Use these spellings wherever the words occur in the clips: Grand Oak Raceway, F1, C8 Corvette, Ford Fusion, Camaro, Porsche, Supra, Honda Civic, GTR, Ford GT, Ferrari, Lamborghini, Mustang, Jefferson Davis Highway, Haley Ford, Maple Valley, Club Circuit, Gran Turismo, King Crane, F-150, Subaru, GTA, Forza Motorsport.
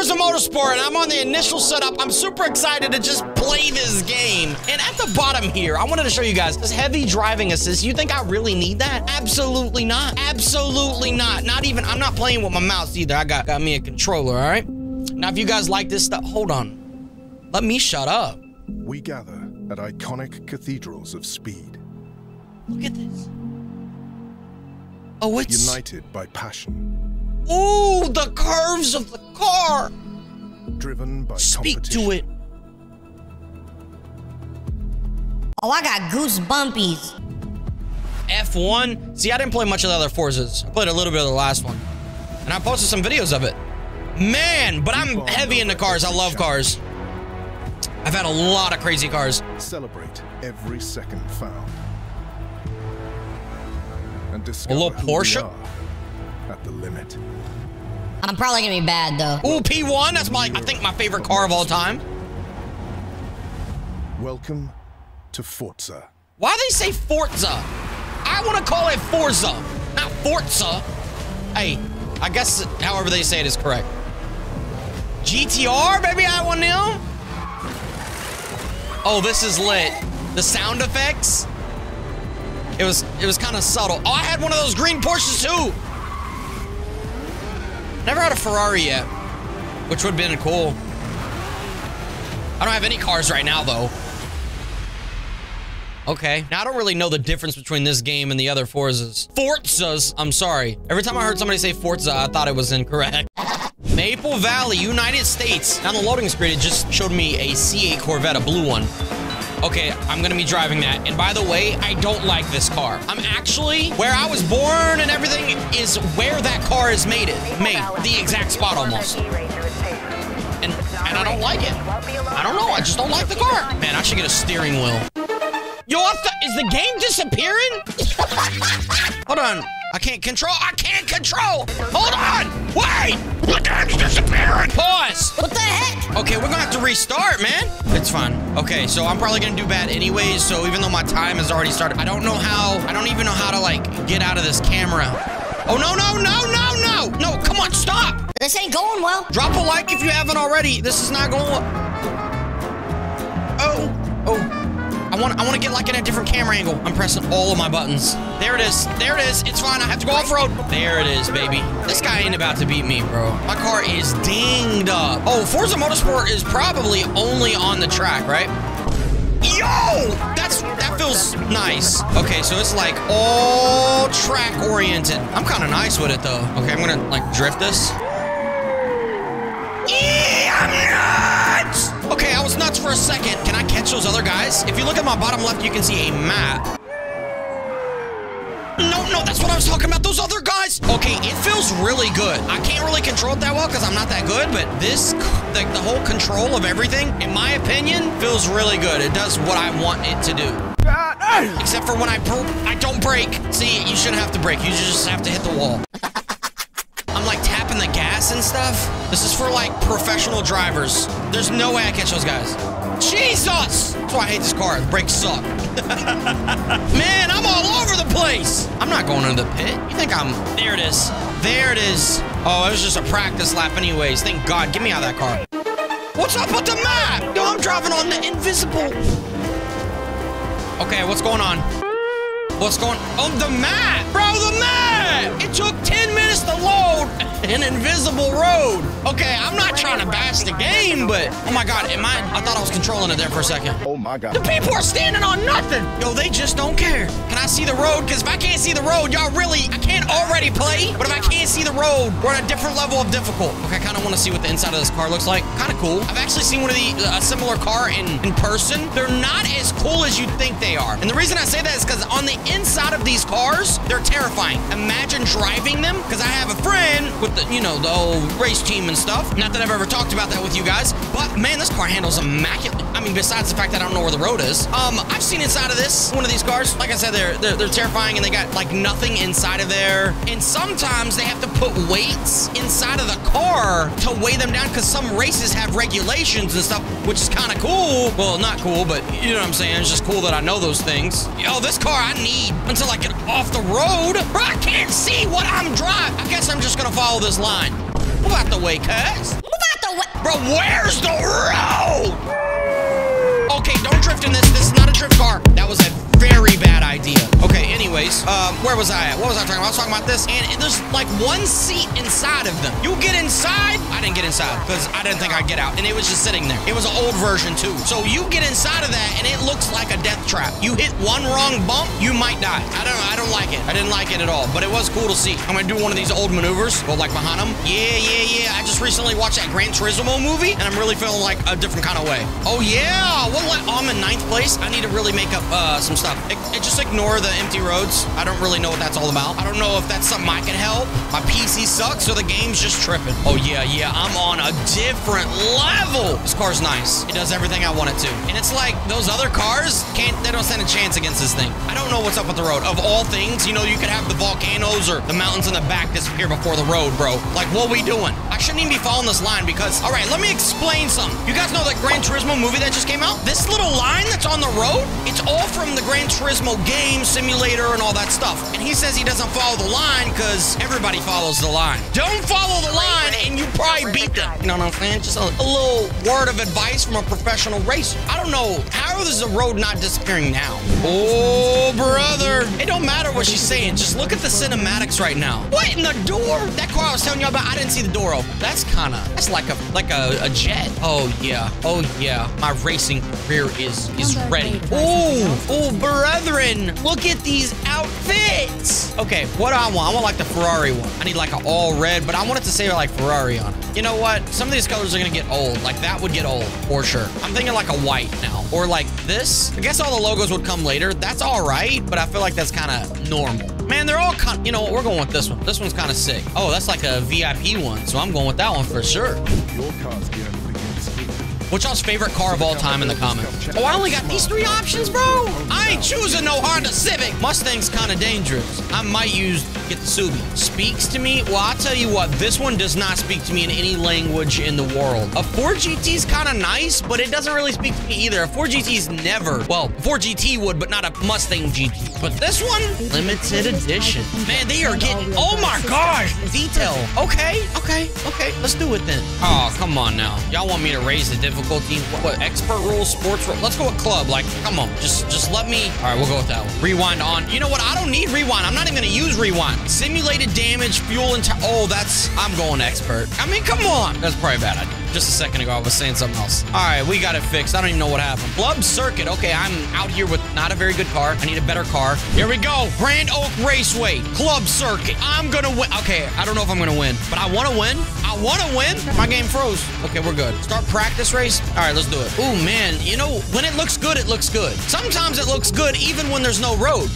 Forza Motorsport, and I'm on the initial setup. I'm super excited to just play this game. And at the bottom here, I wanted to show you guys this heavy driving assist. You think I really need that? Absolutely not. Absolutely not. Not even, I'm not playing with my mouse either. I got me a controller, all right? Now, if you guys like this stuff, hold on. Let me shut up. We gather at iconic cathedrals of speed. Look at this. Oh, it's... united by passion. Ooh, the curves of the car. Driven by competition. Speak to it. Oh, I got goosebumpies. F1. See, I didn't play much of the other Forzas. I played a little bit of the last one. And I posted some videos of it. Man, but I'm heavy into cars. I love cars. I've had a lot of crazy cars. Celebrate every second found. And discover a little Porsche at the limit. I'm probably gonna be bad though. Ooh, P1. That's my, I think, my favorite car of all time. Welcome to Forza. Why do they say Forza? I want to call it Forza, not Forza. Hey, I guess however they say it is correct. GTR, baby, I want them. Oh, this is lit. The sound effects. It was kind of subtle. Oh, I had one of those green Porsches too. Never had a Ferrari yet, which would have been cool. I don't have any cars right now though. Okay. Now, I don't really know the difference between this game and the other Forzas. Forzas, I'm sorry. Every time I heard somebody say Forza, I thought it was incorrect. Maple Valley, United States. On the loading screen, it just showed me a C8 Corvette, a blue one. Okay, I'm gonna be driving that. And by the way, I don't like this car. I'm actually, where I was born and everything is where that car is made. The exact spot almost. And I don't like it. I don't know, I just don't like the car. Man, I should get a steering wheel. Yo, is the game disappearing? Hold on. I can't control. Hold on. Wait. The game's disappearing. Pause. What the heck? Okay, we're gonna have to restart, man. It's fine. Okay, so I'm probably gonna do bad anyways. So even though my time has already started, I don't even know how to like get out of this camera. Oh, no. Come on, stop. This ain't going well. Drop a like if you haven't already. This is not going well. Oh. I want to get like in a different camera angle. I'm pressing all of my buttons. There it is. There it is. It's fine. I have to go off-road. There it is, baby. This guy ain't about to beat me, bro. My car is dinged up. Oh, Forza Motorsport is probably only on the track, right? Yo! That feels nice. Okay, so it's like all track-oriented. I'm kind of nice with it, though. Okay, I'm going to like drift this. Yeah, I'm nuts! Okay, I was nuts for a second. Can I catch those other guys? If you look at my bottom left, you can see a map. No, that's what I was talking about. Those other guys. Okay, it feels really good. I can't really control it that well because I'm not that good, but this, like the whole control of everything, in my opinion, feels really good. It does what I want it to do. Except for when I don't brake. See, you shouldn't have to brake. You just have to hit the wall. I'm like tapping the gas and stuff. This is for like professional drivers. There's no way I catch those guys. Jesus! That's why I hate this car. The brakes suck. Man, I'm all over the place. I'm not going into the pit. You think I'm... There it is. There it is. Oh, it was just a practice lap anyways. Thank God. Get me out of that car. What's up with the map? Yo, I'm driving on the invisible. Okay, what's going on? What's going on? Oh, the map. Bro, the map. It took 10 minutes to load an invisible road. Okay, I'm not trying to bash the game, but oh my God, I thought I was controlling it there for a second. Oh my God. The people are standing on nothing. Yo, they just don't care. Can I see the road? Because if I can't see the road, y'all really, I can't already play. But if I can't see the road, we're at a different level of difficult. Okay, I kind of want to see what the inside of this car looks like. Kind of cool. I've actually seen one of a similar car in person. They're not as cool as you think they are. And the reason I say that is because on the inside of these cars, they're terrifying. Imagine driving them, because I have a friend with the, you know, the old race team and stuff. Not that I've ever talked about that with you guys, but man, this car handles immaculately. I mean, besides the fact that I don't know where the road is. I've seen inside of this, one of these cars. Like I said, they're terrifying, and they got like nothing inside of there. And sometimes they have to put weights inside of the car to weigh them down, because some races have regulations and stuff, which is kind of cool. Well, not cool, but you know what I'm saying? It's just cool that I know those things. Yo, this car I need until I get off the road. Bro, I can't see what I'm driving. I guess I'm just gonna follow this line. Move out the way, cuz. Move out the Bro, where's the road? Okay, don't drift in this. This is not a drift car. That was a very bad idea. Okay, anyways, where was I at? What was I talking about? I was talking about this, and there's like one seat inside of them. You get inside? I didn't get inside because I didn't think I'd get out, and it was just sitting there. It was an old version too. So you get inside of that, and it looks like a death trap. You hit one wrong bump, you might die. I don't know. I don't like it. I didn't like it at all, but it was cool to see. I'm gonna do one of these old maneuvers, go like behind them. Yeah. I just recently watched that Gran Turismo movie, and I'm really feeling like a different kind of way. Oh yeah, I'm in 9th place. I need to really make up some stuff. Just ignore the empty roads. I don't really know what that's all about. I don't know if that's something I can help. My PC sucks or the game's just tripping. Oh yeah, I'm on a different level. This car's nice. It does everything I want it to. And it's like those other cars, they don't stand a chance against this thing. I don't know what's up with the road. Of all things, you know, you could have the volcanoes or the mountains in the back disappear before the road, bro. Like, what are we doing? I shouldn't even be following this line because, all right, let me explain something. You guys know that Gran Turismo movie that just came out? This little line that's on the road, it's all from the Gran Turismo game, simulator, and all that stuff. And he says he doesn't follow the line because everybody follows the line. Don't follow the line and you probably beat them. You know what I'm saying? Just a little word of advice from a professional racer. I don't know. How is the road not disappearing now? Oh, brother. It don't matter what she's saying. Just look at the cinematics right now. What in the door? That car I was telling you about, I didn't see the door open. That's kind of, that's like a jet. Oh yeah. My racing career is ready. Oh, brethren, look at these outfits. Okay, what do I want? I want like the Ferrari one. I need like an all red, but I want it to say like Ferrari on it. You know what? Some of these colors are gonna get old. Like that would get old for sure. I'm thinking like a white now, or like this. I guess all the logos would come later. That's all right, but I feel like that's kind of normal. Man, they're all kind of, you know what? We're going with this one. This one's kind of sick. Oh, that's like a VIP one, so I'm going with that one for sure. Your car's getting What's y'all's favorite car of all time in the comments? Oh, I only got these 3 options, bro. I ain't choosing no Honda Civic. Mustang's kind of dangerous. I might get the Subaru. Speaks to me? Well, I'll tell you what, this one does not speak to me in any language in the world. A Ford GT's kind of nice, but it doesn't really speak to me either. A Ford GT's never, well, a Ford GT would, but not a Mustang GT. But this one, limited edition. Man, they are getting, oh my gosh, detail. Okay. Let's do it then. Oh, come on now. Y'all want me to raise the difficulty? What, expert rules, sports rules? Let's go with club. Like, come on. Just let me. All right, we'll go with that one. Rewind on. You know what? I don't need rewind. I'm not even going to use rewind. Simulated damage, fuel, and oh, that's, I'm going expert. I mean, come on. That's probably a bad idea. Just a second ago, I was saying something else. All right, we got it fixed. I don't even know what happened. Club Circuit. Okay, I'm out here with not a very good car. I need a better car. Here we go. Grand Oak Raceway. Club Circuit. I'm going to win. Okay, I don't know if I'm going to win, but I want to win. My game froze. Okay, we're good. Start practice race. All right, let's do it. Oh, man. You know, when it looks good, it looks good. Sometimes it looks good even when there's no road.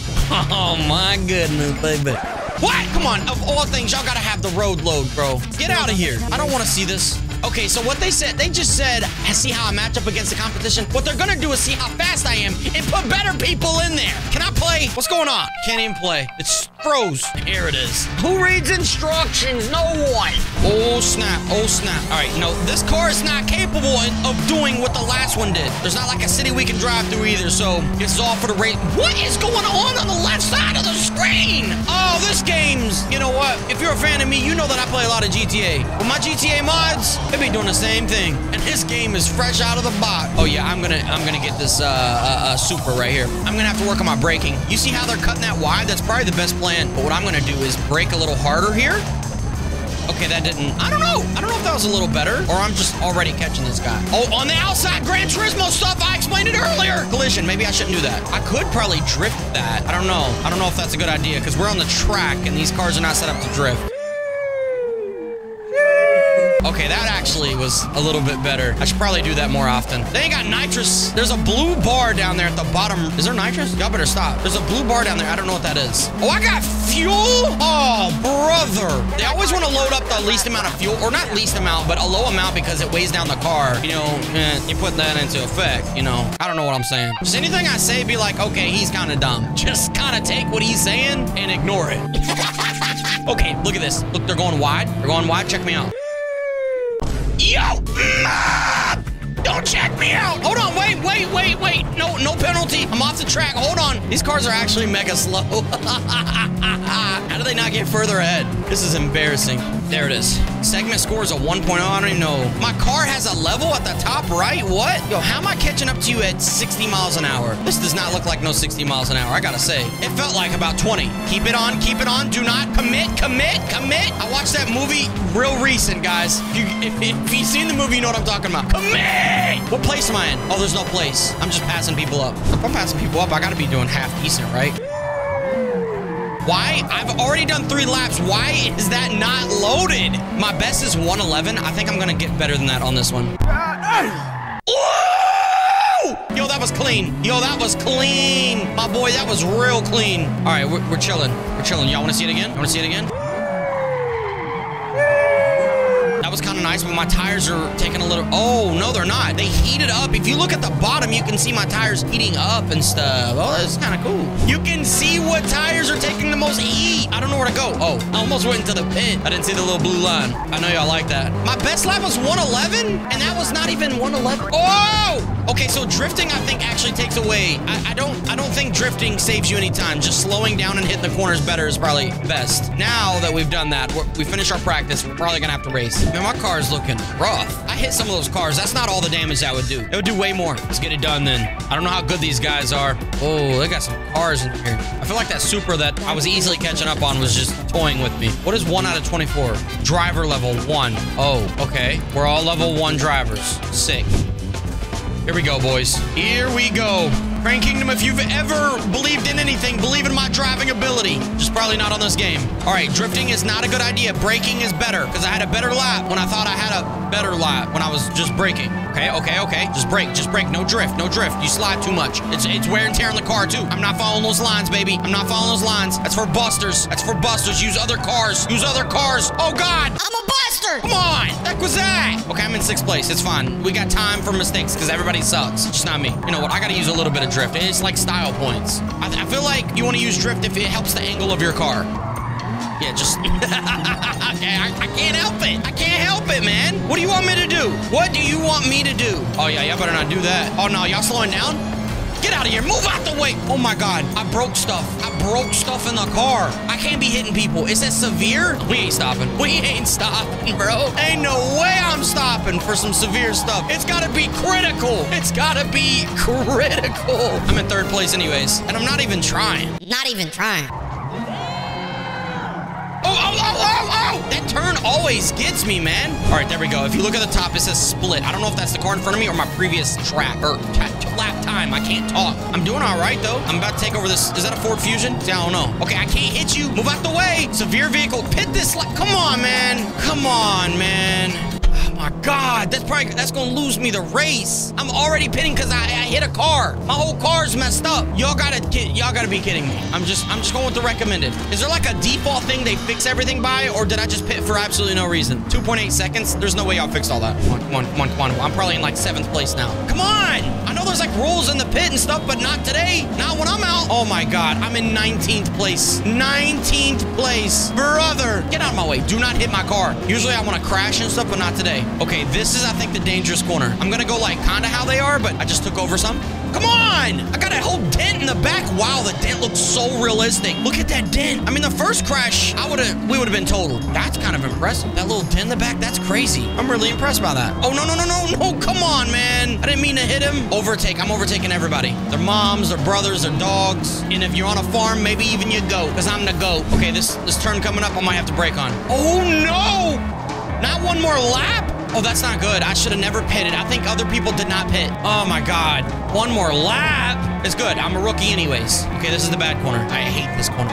Oh, my goodness, baby. What? Come on. Of all things, y'all got to have the road load, bro. Get out of here. I don't want to see this. Okay, so what they said, they just said, see how I match up against the competition. What they're gonna do is see how fast I am and put better people in there. Can I play? What's going on? Can't even play. It's froze. Here it is. Who reads instructions? No one. Oh snap. All right, no, this car is not capable of doing what the last one did. There's not like a city we can drive through either, so this is all for the race. What is going on the left side of the screen? Oh, this game's, you know what? If you're a fan of me, you know that I play a lot of GTA. With my GTA mods, they be doing the same thing, and this game is fresh out of the box. Oh yeah, I'm gonna get this Supra right here. I'm gonna have to work on my braking. You see how they're cutting that wide? That's probably the best plan. But what I'm gonna do is brake a little harder here. Okay, that didn't, I don't know if that was a little better, or I'm just already catching this guy. Oh, on the outside, Gran Turismo stuff, I explained it earlier. Collision, maybe I shouldn't do that. I could probably drift that. I don't know if that's a good idea, because we're on the track, and these cars are not set up to drift. Okay, that actually was a little bit better. I should probably do that more often. They ain't got nitrous. There's a blue bar down there at the bottom. Is there nitrous? Y'all better stop. There's a blue bar down there. I don't know what that is. Oh, I got fuel? Oh, brother. They always want to load up the least amount of fuel, or not least amount, but a low amount because it weighs down the car. You know, you put that into effect, you know. I don't know what I'm saying. Just anything I say, be like, okay, he's kind of dumb. Just kind of take what he's saying and ignore it. Okay, look at this. Look, they're going wide. They're going wide. Check me out. Yo! Don't check me out! Hold on, wait. No penalty. I'm off the track. Hold on. These cars are actually mega slow. How do they not get further ahead? This is embarrassing. There it is. Segment score is a 1.0. I don't even know. My car has a level at the top right. What? Yo, how am I catching up to you at 60 miles an hour? This does not look like no 60 miles an hour, I gotta say. It felt like about 20. Keep it on. Keep it on. Do not commit. I watched that movie real recent, guys. If you've seen the movie, you know what I'm talking about. Commit! What place am I in? Oh, there's no place. I'm just passing people up. If I'm passing people up, I gotta be doing half decent, right? Why? I've already done 3 laps. Why is that not loaded? My best is 111. I think I'm gonna get better than that on this one. Woo! Yo, that was clean. Yo, that was clean. My boy, that was real clean. All right, we're chilling. We're chilling. Y'all wanna see it again? You wanna see it again? That was kind of nice, but my tires are taking a little... Oh, no, they're not. They heated up. If you look at the bottom, you can see my tires heating up and stuff. Oh, that's kind of cool. You can see what tires are taking the most heat. I don't know where to go. Oh, I almost went into the pit. I didn't see the little blue line. I know y'all like that. My best lap was 111, and that was not even 111. Oh! Okay, so drifting, I think, actually takes away... I don't think drifting saves you any time. Just slowing down and hitting the corners better is probably best. Now that we've done that, we finished our practice. We're probably going to have to race. Man, my car is looking rough. I hit some of those cars. That's not all the damage that would do. It would do way more. Let's get it done then. I don't know how good these guys are. Oh, they got some cars in here. I feel like that Supra that I was easily catching up on was just toying with me. What is 1 out of 24? Driver level 1. Oh, okay. We're all level 1 drivers. Sick. Here we go, boys. Here we go. Crane Kingdom, if you've ever believed in anything, believe in my driving ability. Just probably not on this game. All right, drifting is not a good idea. Braking is better, because I had a better lap when I thought I had a better lap when I was just braking. Okay, okay, okay. Just brake, just brake. No drift, no drift. You slide too much. It's wear and tear on the car, too. I'm not following those lines, baby. I'm not following those lines. That's for busters. That's for busters. Use other cars. Use other cars. Oh, God. I'm a buster. Come on. Heck was that? Okay, I'm in 6th place. It's fine. We got time for mistakes, because everybody sucks. Just not me. You know what? I got to use a little bit of drift. It's like style points. I feel like you want to use drift if it helps the angle of your car. Yeah, just... I can't help it. I can't help it, man. What do you want me to do? What do you want me to do? Oh, yeah, y'all better not do that. Oh, no, y'all slowing down? Get out of here. Move out the way. Oh, my God. I broke stuff. I broke stuff in the car. I can't be hitting people. Is that severe? We ain't stopping. We ain't stopping, bro. Ain't no way I'm stopping for some severe stuff. It's got to be critical. It's got to be critical. I'm in 3rd place anyways, and I'm not even trying. Not even trying. Oh! That turn always gets me, man. All right, there we go. If you look at the top, it says split. I don't know if that's the car in front of me or my previous track or lap time. I can't talk. I'm doing all right, though. I'm about to take over this. Is that a Ford Fusion? Yeah, I don't know. Okay, I can't hit you. Move out the way. Severe vehicle. Pit this lap. Come on, man. Come on, man. Oh, my God, that's gonna lose me the race. I'm already pitting because I hit a car. My whole car's messed up. Y'all gotta be kidding me. I'm just going with the recommended. Is there like a default thing they fix everything by, or did I just pit for absolutely no reason? 2.8 seconds. There's no way y'all fixed all that. Come on. I'm probably in like 7th place now. Come on. I know there's like rules in the pit and stuff, but not today. Not when I'm out. Oh my God, I'm in 19th place. 19th place, brother. Get out of my way. Do not hit my car. Usually I want to crash and stuff, but not today. Okay, this is, I think, the dangerous corner. I'm going to go, like, kind of how they are, but I just took over some. Come on! I got a whole dent in the back. Wow, the dent looks so realistic. Look at that dent. I mean, the first crash, we would have been totaled. That's kind of impressive. That little dent in the back, that's crazy. I'm really impressed by that. Oh, no. Come on, man. I didn't mean to hit him. Overtake. I'm overtaking everybody. Their moms, their brothers, their dogs. And if you're on a farm, maybe even your goat, because I'm the goat. Okay, this turn coming up, I might have to brake on. Oh, no! Not one more lap? Oh, that's not good. I should have never pitted. I think other people did not pit. Oh, my God. One more lap. It's good. I'm a rookie anyways. Okay, this is the bad corner. I hate this corner.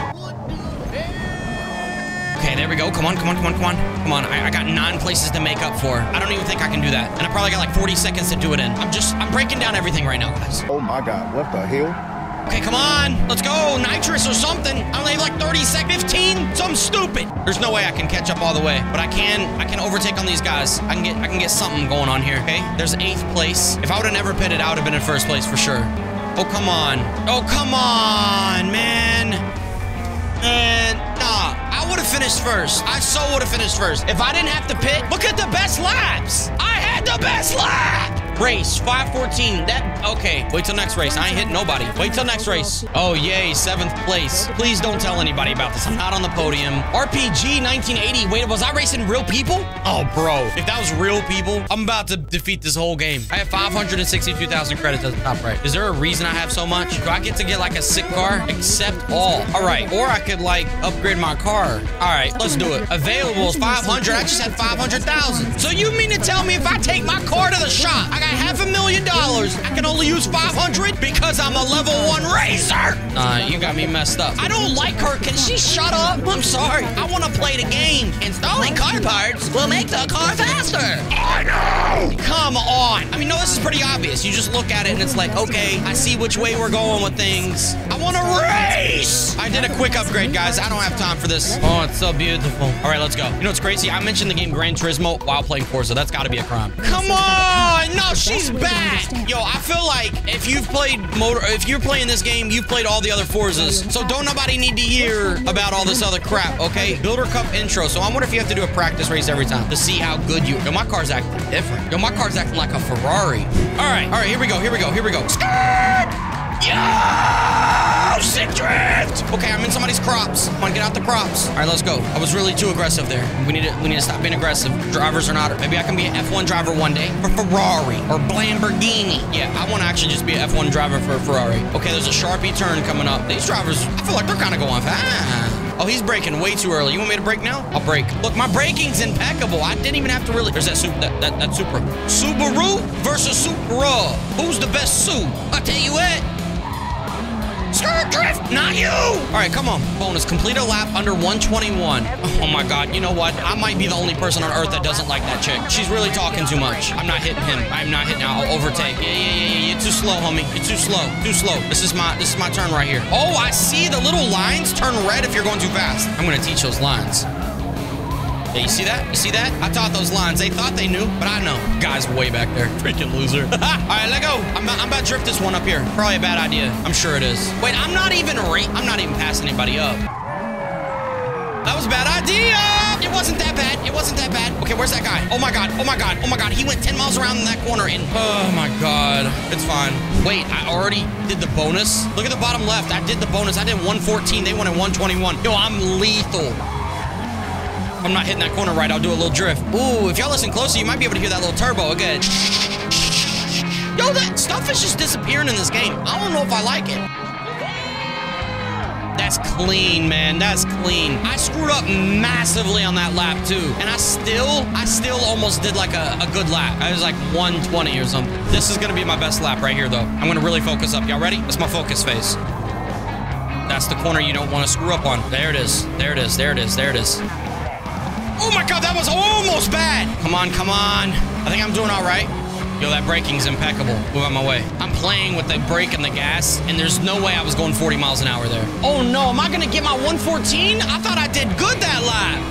Okay, there we go. Come on. I got 9 places to make up for. I don't even think I can do that. And I probably got like 40 seconds to do it in. I'm breaking down everything right now, guys. Oh, my God. What the hell? Okay, come on. Let's go. Nitrous or something. I only have like 30 seconds. 15? Something stupid. There's no way I can catch up all the way, but I can overtake on these guys. I can get something going on here, okay? There's 8th place. If I would have never pitted, I would have been in 1st place for sure. Oh, come on. Oh, come on, man. And nah, I would have finished 1st. I so would have finished 1st. If I didn't have to pit, look at the best laps. I had the best lap. race. 514. That, okay. Wait till next race. I ain't hitting nobody. Wait till next race. Oh, yay. 7th place. Please don't tell anybody about this. I'm not on the podium. RPG 1980. Wait, was I racing real people? Oh, bro. If that was real people, I'm about to defeat this whole game. I have 562,000 credits at the top right. Is there a reason I have so much? Do I get to get like a sick car? Accept all. All right. Or I could like upgrade my car. All right. Let's do it. Available is 500. I just had 500,000. So you mean to tell me if I take my car to the shop, I got $500,000. I can only use 500 because I'm a level 1 racer. Nah, you got me messed up. I don't like her. Can she shut up? I'm sorry. I want to play the game. Installing car parts will make the car faster. I know. Come on. I mean, no, this is pretty obvious. You just look at it and it's like, okay, I see which way we're going with things. I want to race. I did a quick upgrade, guys. I don't have time for this. Oh, it's so beautiful. All right, let's go. You know what's crazy? I mentioned the game Gran Turismo while playing Forza. That's got to be a crime. Come on. No, she's back. Yo, I feel like if you've played if you're playing this game, you've played all the other Forzas. So don't nobody need to hear about all this other crap, okay? Builder Cup intro. So I wonder if you have to do a practice race every time to see how good you. Yo, my car's acting different. Yo, my car's acting like a Ferrari. All right, here we go, here we go, here we go. Skirt! Yo! Sick drift! Okay, I'm in somebody's crops. Come on, get out the crops. All right, let's go. I was really too aggressive there. We need to stop being aggressive. Drivers are not. Maybe I can be an F1 driver one day for Ferrari or Lamborghini. Yeah, I want to actually just be an F1 driver for Ferrari. Okay, there's a Sharpie turn coming up. These drivers, I feel like they're kind of going fast. Oh, he's braking way too early. You want me to brake now? I'll brake. Look, my braking's impeccable. I didn't even have to really... There's that that Supra. Subaru versus Supra. Who's the best suit? I tell you what. Skirt drift, not you! All right, come on. Bonus, complete a lap under 121. Oh my God, you know what? I might be the only person on earth that doesn't like that chick. She's really talking too much. I'm not hitting him. I'm not hitting him. I'll overtake. Yeah. You're too slow, homie. You're too slow. Too slow. This is my turn right here. Oh, I see the little lines turn red if you're going too fast. I'm gonna teach those lines. Yeah, you see that? You see that? I taught those lines. They thought they knew, but I know. Guy's way back there. Freaking loser. All right, let go. I'm about to drift this one up here. Probably a bad idea. I'm sure it is. Wait, I'm not even passing anybody up. That was a bad idea. It wasn't that bad. It wasn't that bad. Okay, where's that guy? Oh my God. Oh my God. Oh my God. He went 10 miles around in that corner and oh my God. It's fine. Wait, I already did the bonus. Look at the bottom left. I did the bonus. I did 114. They went at 121. Yo, I'm lethal. I'm not hitting that corner right. I'll do a little drift. Ooh, if y'all listen closely, you might be able to hear that little turbo again. Yo, that stuff is just disappearing in this game. I don't know if I like it. That's clean, man. That's clean. I screwed up massively on that lap, too. And I still almost did like a good lap. I was like 120 or something. This is going to be my best lap right here, though. I'm going to really focus up. Y'all ready? That's my focus phase. That's the corner you don't want to screw up on. There it is. There it is. There it is. There it is. Oh my God, that was almost bad. Come on, come on. I think I'm doing all right. Yo, that braking's impeccable. Move out my way. I'm playing with the brake and the gas, and there's no way I was going 40 miles an hour there. Oh no, am I gonna get my 114? I thought I did good that lap.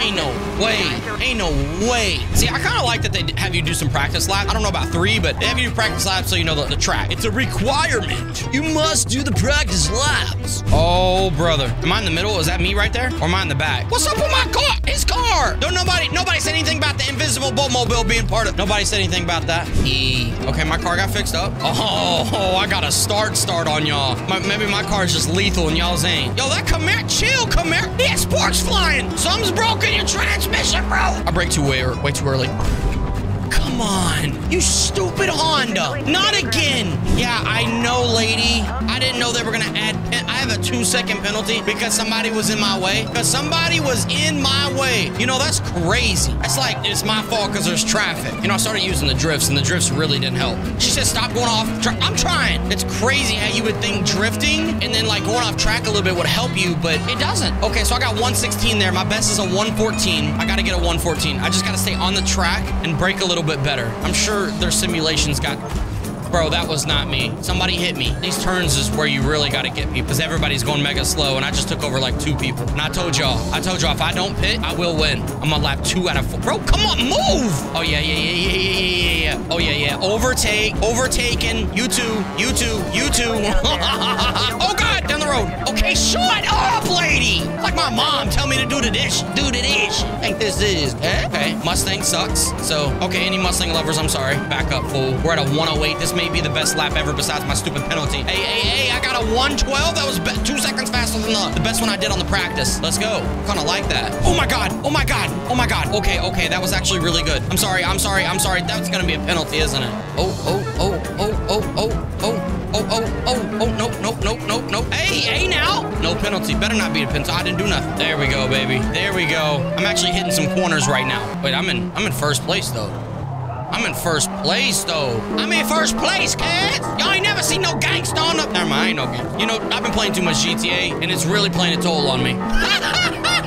Ain't no way. Ain't no way. See, I kind of like that they have you do some practice laps. I don't know about 3, but they have you do practice laps so you know the track. It's a requirement. You must do the practice laps. Oh, brother. Am I in the middle? Is that me right there? Or am I in the back? What's up with my car? His car. Don't nobody said anything about the invisible boat mobile being part of. Nobody said anything about that. Okay, my car got fixed up. Oh, I got a start on y'all. Maybe my car's just lethal and y'all's ain't. Yo, that Camaro, chill, Camaro. Yeah, sparks flying. Something's broken. Your transmission, bro. I brake way too early. Come on, you stupid Honda. Not again. Yeah, I know, lady. I didn't know they were gonna add. I have a 2-second penalty because somebody was in my way. Because somebody was in my way. You know, that's crazy. It's like, it's my fault because there's traffic. You know, I started using the drifts and the drifts really didn't help. She said, stop going off. I'm trying. It's crazy how you would think drifting and then like going off track a little bit would help you, but it doesn't. Okay, so I got 116 there. My best is a 114. I gotta get a 114. I just gotta stay on the track and brake a little bit better. I'm sure their simulations got... Bro, that was not me. Somebody hit me. These turns is where you really got to get me because everybody's going mega slow, and I just took over like two people. And I told y'all, if I don't pit, I will win. I'm on lap 2 out of 4. Bro, come on, move! Oh, yeah. Oh, yeah. Overtaken. You two. Oh, God, down the road. Okay, shut up, lady. Like my mom tell me to do the dish. I think this is, okay. Mustang sucks. So, okay, any Mustang lovers, I'm sorry. Back up, fool. We're at a 108. This may be the best lap ever besides my stupid penalty. Hey, I got a 112. That was 2 seconds faster than the best one I did on the practice. Let's go. Kind of like that. Oh my God. Okay. That was actually really good. I'm sorry. That's going to be a penalty, isn't it? Oh, nope. Hey, now. No penalty. Better not be a penalty. I didn't do nothing. There we go, baby. There we go. I'm actually hitting some corners right now. Wait, I'm in first place, though. I'm in first place, kids. Y'all ain't never seen no gangsta on up. Never mind, I ain't no gangsta. You know, I've been playing too much GTA, and it's really playing a toll on me.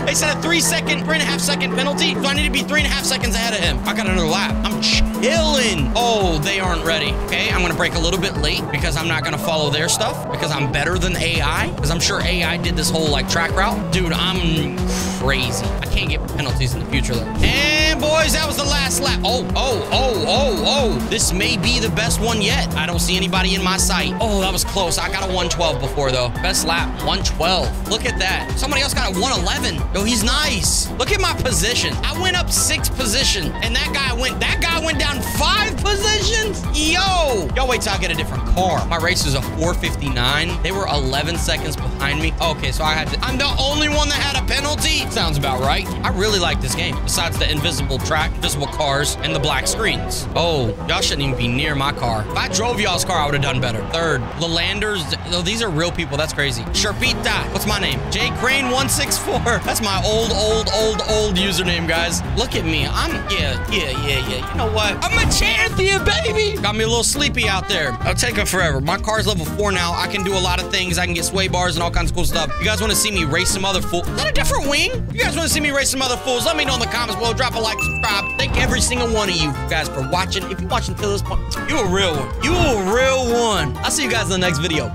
They said a 3.5 second penalty, so I need to be 3.5 seconds ahead of him. I got another lap. I'm chilling. Oh, they aren't ready. Okay, I'm going to break a little bit late because I'm not going to follow their stuff because I'm better than AI because I'm sure AI did this whole, like, track route. Dude, I'm crazy. I can't get penalties in the future, though. And, boys, that was the last lap. Oh. This may be the best one yet. I don't see anybody in my sight. Oh, that was close. I got a 112 before, though. Best lap, 112. Look at that. Somebody else got a 111. Yo, he's nice. Look at my position. I went up 6 positions, and that guy went down 5 positions. Yo, wait till I get a different car. My race was a 4:59. They were 11 seconds behind me. Okay, so I'm the only one that had a penalty. Sounds about right. I really like this game. Besides the invisible track, invisible cars, and the black screens. Oh, y'all shouldn't even be near my car. If I drove y'all's car, I would have done better. Third, Lelanders. Oh, these are real people. That's crazy. Sherpita. What's my name? J Crane 164. That's my old username, guys. Look at me. You know what? I'm a champion, baby. Got me a little sleepy out there. I'll take it forever. My car's level 4 now. I can do a lot of things. I can get sway bars and all kinds of cool stuff. You guys want to see me race some other fool? Is that a different wing? You guys want to see me race some other fools? Let me know in the comments below. Drop a like, subscribe. Thank every single one of you guys for watching. If you're watching till this point, you're a real one. I'll see you guys in the next video.